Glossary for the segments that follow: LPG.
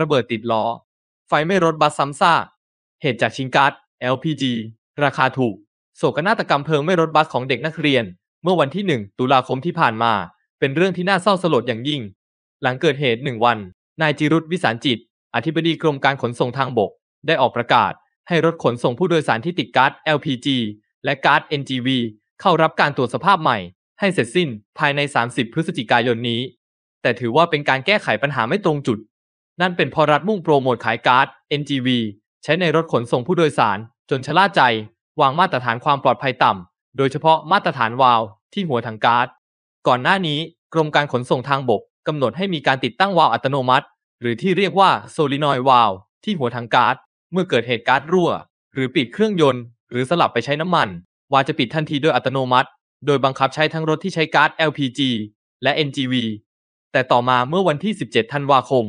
ระเบิดติดล้อไฟไม่รถบัสซ้ำซากเหตุจากชิงก๊าซ LPG ราคาถูกโศกนาฏกรรมเพลิงไม่รถบัสของเด็กนักเรียนเมื่อวันที่1 ตุลาคมที่ผ่านมาเป็นเรื่องที่น่าเศร้าสลดอย่างยิ่งหลังเกิดเหตุ1 วันนายจิรุตวิสารจิตอธิบดีกรมการขนส่งทางบกได้ออกประกาศให้รถขนส่งผู้โดยสารที่ติดก๊าซ LPG และก๊าซ NGV เข้ารับการตรวจสภาพใหม่ให้เสร็จสิ้นภายใน30 พฤศจิกายนนี้แต่ถือว่าเป็นการแก้ไขปัญหาไม่ตรงจุดนั่นเป็นเพราะรัฐมุ่งโปรโมทขายก๊าซ NGV ใช้ในรถขนส่งผู้โดยสารจนชะล่าใจวางมาตรฐานความปลอดภัยต่ำโดยเฉพาะมาตรฐานวาล์วที่หัวถังก๊าซก่อนหน้านี้กรมการขนส่งทางบกกำหนดให้มีการติดตั้งวาล์วอัตโนมัติหรือที่เรียกว่าโซลินอยด์วาล์วที่หัวถังก๊าซเมื่อเกิดเหตุก๊าซรั่วหรือปิดเครื่องยนต์หรือสลับไปใช้น้ำมันวาล์วจะปิดทันทีโดยอัตโนมัติโดยบังคับใช้ทั้งรถที่ใช้ก๊าซ LPG และ NGV แต่ต่อมาเมื่อวันที่17 ธันวาคม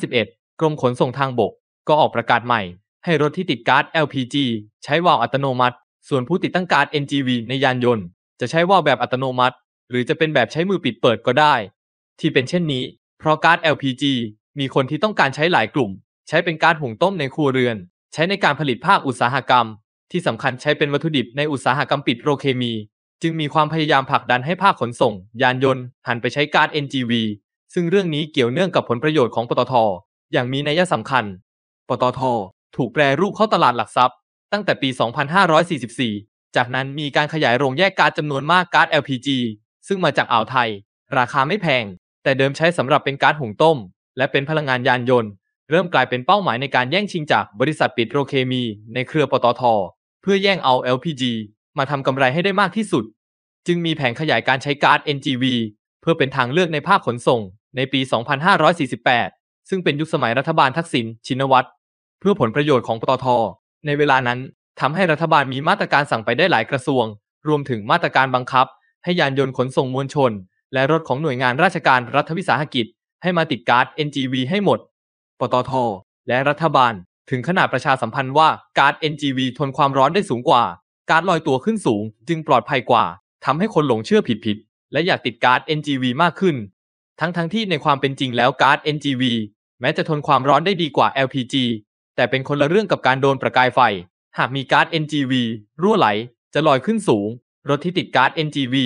51กรมขนส่งทางบกก็ออกประกาศใหม่ให้รถที่ติดก๊าซ LPG ใช้วาล์วอัตโนมัติส่วนผู้ติดตั้งก๊าซ NGV ในยานยนต์จะใช้วาล์วแบบอัตโนมัติหรือจะเป็นแบบใช้มือปิดเปิดก็ได้ที่เป็นเช่นนี้เพราะก๊าซ LPG มีคนที่ต้องการใช้หลายกลุ่มใช้เป็นก๊าซหุงต้มในครัวเรือนใช้ในการผลิตภาคอุตสาหกรรมที่สำคัญใช้เป็นวัตถุดิบในอุตสาหกรรมปิโตรเคมีจึงมีความพยายามผลักดันให้ภาคขนส่งยานยนต์หันไปใช้ก๊าซ NGV ซึ่งเรื่องนี้เกี่ยวเนื่องกับผลประโยชน์ของปตท.อย่างมีนัยสำคัญปตท.ถูกแปรรูปเข้าตลาดหลักทรัพย์ตั้งแต่ปี 2544 จากนั้นมีการขยายโรงแยกก๊าซจำนวนมากก๊าซ LPG ซึ่งมาจากอ่าวไทยราคาไม่แพงแต่เดิมใช้สำหรับเป็นก๊าซหุงต้มและเป็นพลังงานยานยนต์เริ่มกลายเป็นเป้าหมายในการแย่งชิงจากบริษัทปิโตรเคมีในเครือปตท.เพื่อแย่งเอา LPG มาทำกำไรให้ได้มากที่สุดจึงมีแผนขยายการใช้ก๊าซ NGV เพื่อเป็นทางเลือกในภาคขนส่งในปี 2548 ซึ่งเป็นยุคสมัยรัฐบาลทักษิณชินวัตรเพื่อผลประโยชน์ของปตท.ในเวลานั้นทำให้รัฐบาลมีมาตรการสั่งไปได้หลายกระทรวงรวมถึงมาตรการบังคับให้ยานยนต์ขนส่งมวลชนและรถของหน่วยงานราชการรัฐวิสาหกิจให้มาติดก๊าซ NGV ให้หมดปตท.และรัฐบาลถึงขนาดประชาสัมพันธ์ว่าก๊าซ NGV ทนความร้อนได้สูงกว่าก๊าซลอยตัวขึ้นสูงจึงปลอดภัยกว่าทำให้คนหลงเชื่อผิดและอยากติดก๊าซ NGV มากขึ้นทั้งที่ในความเป็นจริงแล้วก๊าซ NGV แม้จะทนความร้อนได้ดีกว่า LPGแต่เป็นคนละเรื่องกับการโดนประกายไฟหากมีก๊าซ NGV รั่วไหลจะลอยขึ้นสูงรถที่ติดก๊าซ NGV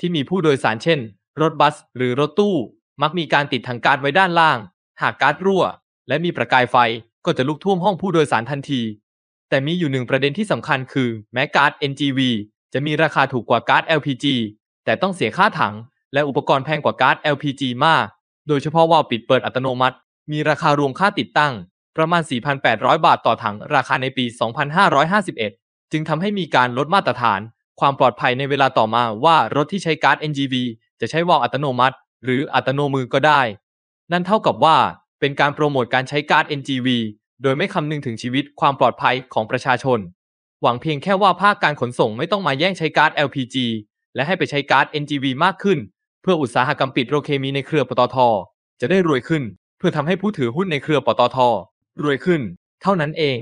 ที่มีผู้โดยสารเช่นรถบัสหรือรถตู้มักมีการติดถังก๊าซไว้ด้านล่างหากก๊าซรั่วและมีประกายไฟก็จะลุกท่วมห้องผู้โดยสารทันทีแต่มีอยู่1 ประเด็นที่สำคัญคือแม้ก๊าซ NGV จะมีราคาถูกกว่าก๊าซ LPG แต่ต้องเสียค่าถังและอุปกรณ์แพงกว่าก๊าซ LPG มากโดยเฉพาะวาล์วปิดเปิดอัตโนมัติมีราคารวมค่าติดตั้งประมาณ 4,800 บาทต่อถังราคาในปี 2551 จึงทำให้มีการลดมาตรฐานความปลอดภัยในเวลาต่อมาว่ารถที่ใช้ก๊าซ NGV จะใช้วาล์วอัตโนมัติหรืออัตโนมือก็ได้นั่นเท่ากับว่าเป็นการโปรโมทการใช้ก๊าซ NGV โดยไม่คำนึงถึงชีวิตความปลอดภัยของประชาชนหวังเพียงแค่ว่าภาคการขนส่งไม่ต้องมาแย่งใช้ก๊าซ LPG และให้ไปใช้ก๊าซ NGV มากขึ้นเพื่ออุตสาหกรรมปิโตรเคมีในเครือปตท.จะได้รวยขึ้นเพื่อทำให้ผู้ถือหุ้นในเครือปตท.รวยขึ้นเท่านั้นเอง